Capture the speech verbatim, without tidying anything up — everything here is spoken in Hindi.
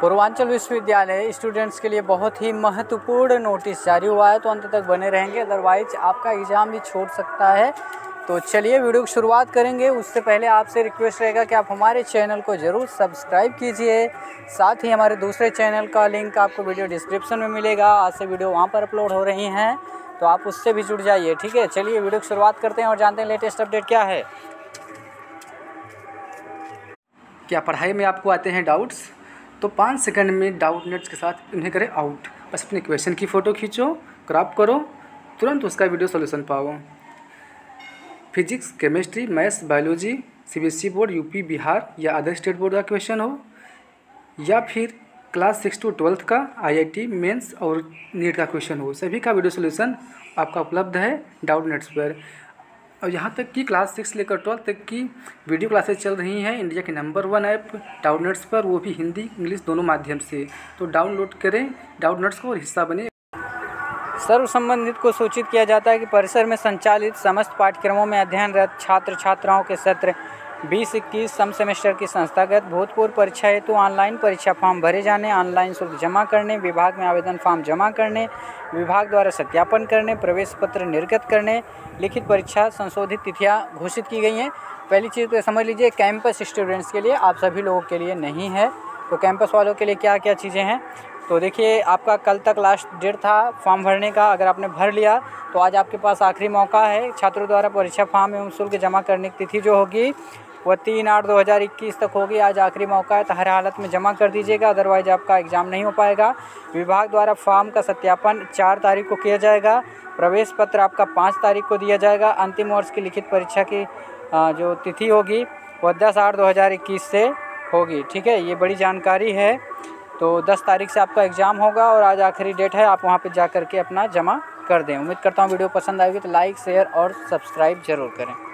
पूर्वांचल विश्वविद्यालय स्टूडेंट्स के लिए बहुत ही महत्वपूर्ण नोटिस जारी हुआ है, तो अंत तक बने रहेंगे, अदरवाइज आपका एग्ज़ाम भी छोड़ सकता है। तो चलिए वीडियो की शुरुआत करेंगे, उससे पहले आपसे रिक्वेस्ट रहेगा कि आप हमारे चैनल को ज़रूर सब्सक्राइब कीजिए। साथ ही हमारे दूसरे चैनल का लिंक आपको वीडियो डिस्क्रिप्शन में मिलेगा, आज से वीडियो वहाँ पर अपलोड हो रही हैं, तो आप उससे भी जुड़ जाइए। ठीक है, चलिए वीडियो की शुरुआत करते हैं और जानते हैं लेटेस्ट अपडेट क्या है। क्या पढ़ाई में आपको आते हैं डाउट्स? तो पाँच सेकंड में डाउटनेट्स के साथ उन्हें करें आउट। बस अपने क्वेश्चन की फ़ोटो खींचो, क्रॉप करो, तुरंत उसका वीडियो सोल्यूशन पाओ। Physics, chemistry, maths, biology, C B S E board, UP, Bihar या अदर स्टेट बोर्ड का क्वेश्चन हो, या फिर क्लास सिक्स टू ट्वेल्थ का आईआईटी मेंस और नीट का क्वेश्चन हो, सभी का वीडियो सोल्यूशन आपका उपलब्ध है डाउटनेट्स पर। और यहाँ तक कि क्लास सिक्स लेकर ट्वेल्थ तक की वीडियो क्लासेस चल रही हैं इंडिया के नंबर वन ऐप डाउटनेट्स पर, वो भी हिंदी इंग्लिश दोनों माध्यम से। तो डाउनलोड करें डाउटनेट्स को और हिस्सा बने। सर्व संबंधित को सूचित किया जाता है कि परिसर में संचालित समस्त पाठ्यक्रमों में अध्ययनरत छात्र छात्राओं के सत्र बीस इक्कीस सम सेमेस्टर की संस्थागत भूतपूर्व परीक्षा हेतु ऑनलाइन परीक्षा फॉर्म भरे जाने, ऑनलाइन शुल्क जमा करने, विभाग में आवेदन फॉर्म जमा करने, विभाग द्वारा सत्यापन करने, प्रवेश पत्र निर्गत करने, लिखित परीक्षा संशोधित तिथियां घोषित की गई हैं। पहली चीज़ तो समझ लीजिए, कैंपस स्टूडेंट्स के लिए, आप सभी लोगों के लिए नहीं है। तो कैंपस वालों के लिए क्या क्या चीज़ें हैं, तो देखिए आपका कल तक लास्ट डेट था फॉर्म भरने का, अगर आपने भर लिया तो आज आपके पास आखिरी मौका है। छात्रों द्वारा परीक्षा फॉर्म एवं शुल्क जमा करने की तिथि जो होगी वह तीन आठ दो हज़ार इक्कीस तक होगी, आज आखिरी मौका है, तो हर हालत में जमा कर दीजिएगा, अदरवाइज आपका एग्ज़ाम नहीं हो पाएगा। विभाग द्वारा फॉर्म का सत्यापन चार तारीख को किया जाएगा, प्रवेश पत्र आपका पाँच तारीख को दिया जाएगा, अंतिम वर्ष की लिखित परीक्षा की जो तिथि होगी वह दस आठ दो हज़ार इक्कीस से होगी। ठीक है, ये बड़ी जानकारी है। तो दस तारीख से आपका एग्ज़ाम होगा और आज आखिरी डेट है, आप वहाँ पर जा कर के अपना जमा कर दें। उम्मीद करता हूँ वीडियो पसंद आएगी, तो लाइक शेयर और सब्सक्राइब जरूर करें।